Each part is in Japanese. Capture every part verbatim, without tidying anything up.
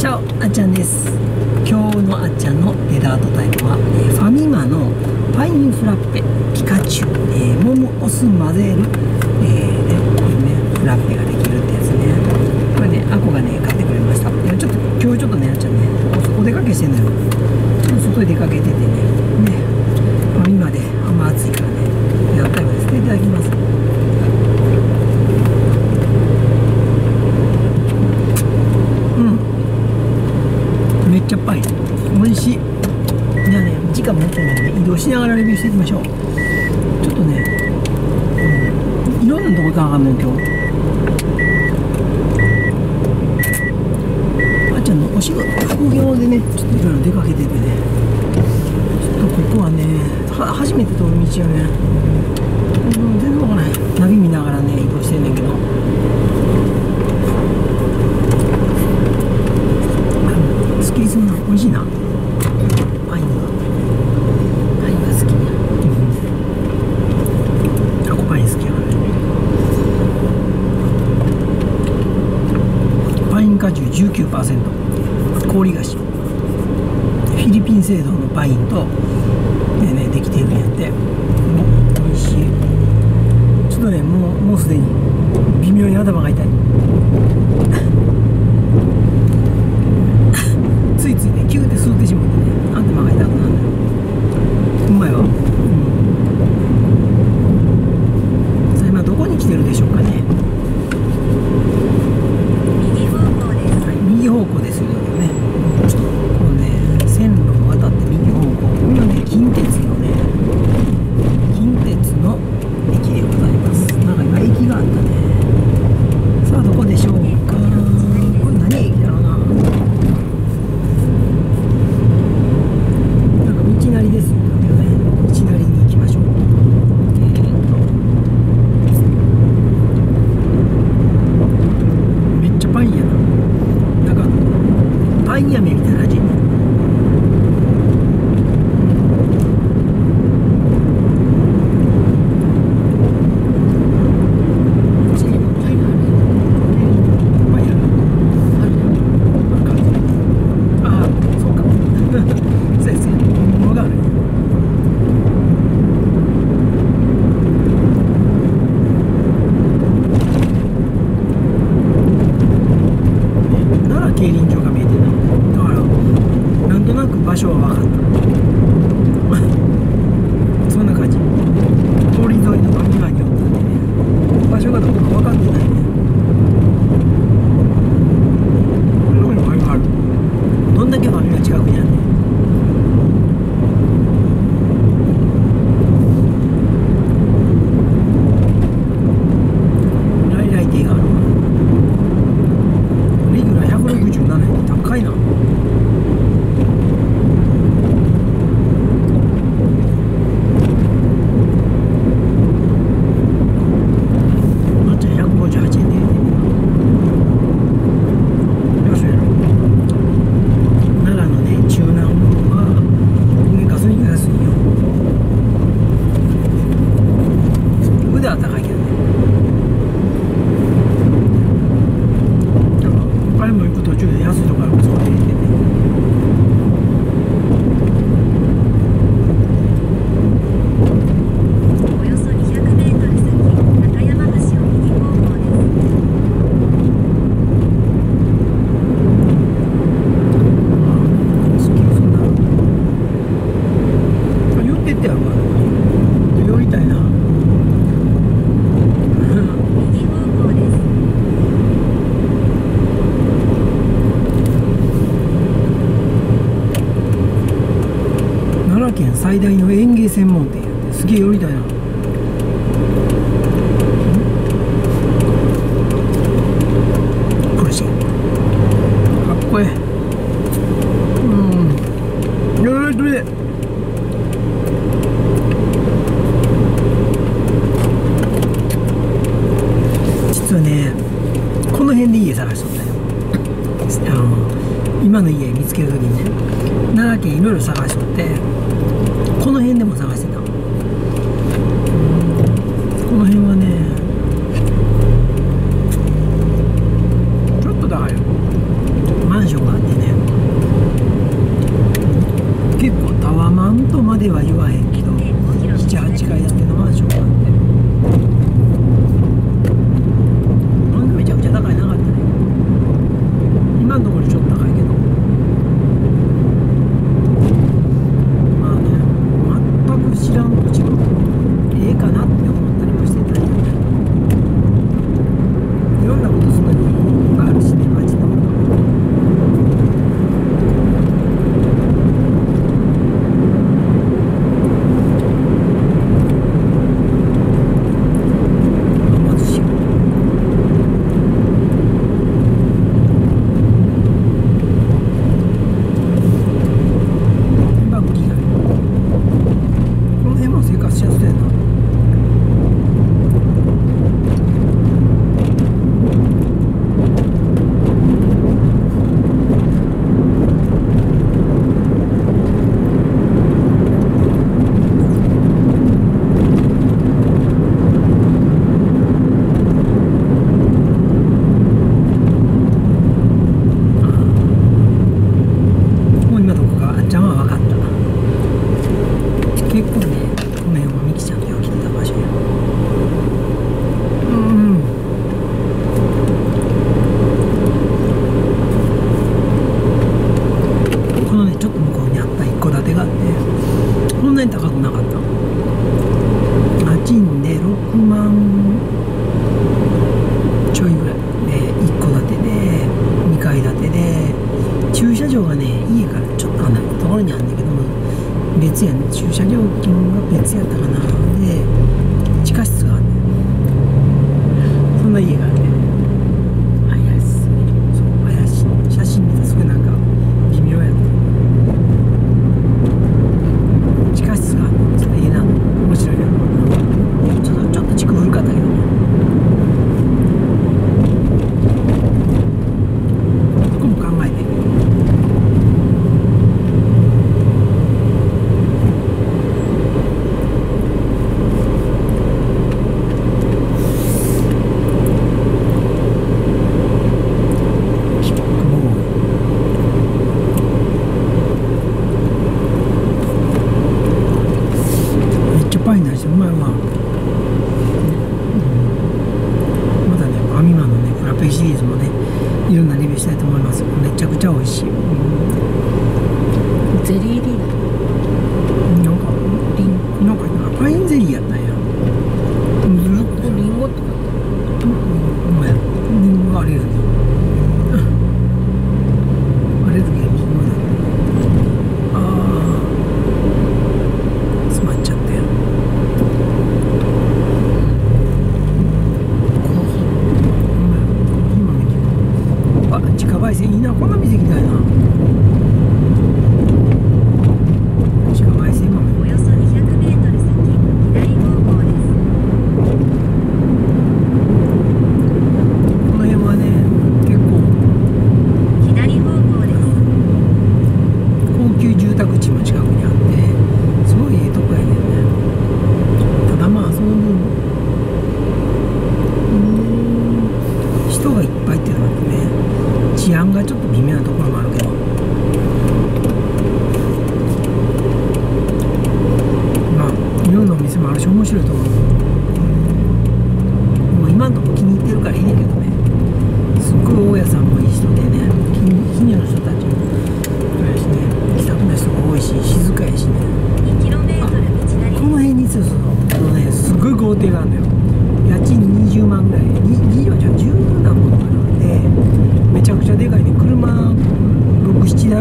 チャオ、あっちゃんです。今日のあっちゃんのデザートタイムは、えー、ファミマのパインフラッペピカチュウ、えー、桃お酢混ぜる、えー、こういうねフラッペができるってやつね。これね、あこがね買ってくれました。いや、ちょっと今日ちょっとね、あっちゃんね お, お出かけしてんのよ。ちょっと外に出かけててね、ねファミマであんま暑いからね、やったりですね。いただきます。やっぱり美味しい。じゃあね、時間もったいないので移動しながらレビューしていきましょう。ちょっとね、うん、いろんなとこ行かなあかんのよ今日。あっちゃんのお仕事副業でね、ちょっといろいろ出かけててね、ちょっとここはねは初めて通る道よね、うん、全然わからない。ナビ見ながらね移動してんねんけど、美味しいな。パインがパインが好きね。タコパイン好きやね。パイン果汁 じゅうきゅうパーセント、 氷菓子、フィリピン製造のパインとでねできているんやって。美味しい。ちょっとねもうもうすでに微妙に頭が痛い。ついついね、キューって吸ってしまってね、頭が痛くなるんだよ。うまいわ、うん、さあ今どこに来てるでしょうかね。右方向です。はい、右方向ですよね。このね、線路を渡って右方向、今ね、近鉄のね近鉄の駅でございます。なんか今駅があったね。さあどこでしょうか。最大の園芸専門店やって、すげえ寄りたいな。これしょかっこええ。うん、やられてるで。実はねこの辺で家探しとったよ。あの今の家見つけるときにね、奈良県いろいろ探しとって。この辺でも探してた。この辺はねちょっとだからマンションがあってね、とまでは言わへんけどなな、はちかいやってるのマンションなんで。なんでめちゃくちゃ高いなかったね。今のところちょっと高いけど。まあね、全く知らんうちのええかなって思ったりもしてたり、いろんなことするのにいっぱいあるしね、街の。駐車料金が別やったかな。で、地下室があるね。そんな家があるね。林すぎる。そう、林。写真見たらすごいなんか微妙やった。地下室があるね。そんな家なの。面白いな。ちょっと、ちょっと地区古かったけどね。車ろく、ななだい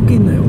受けんのよ。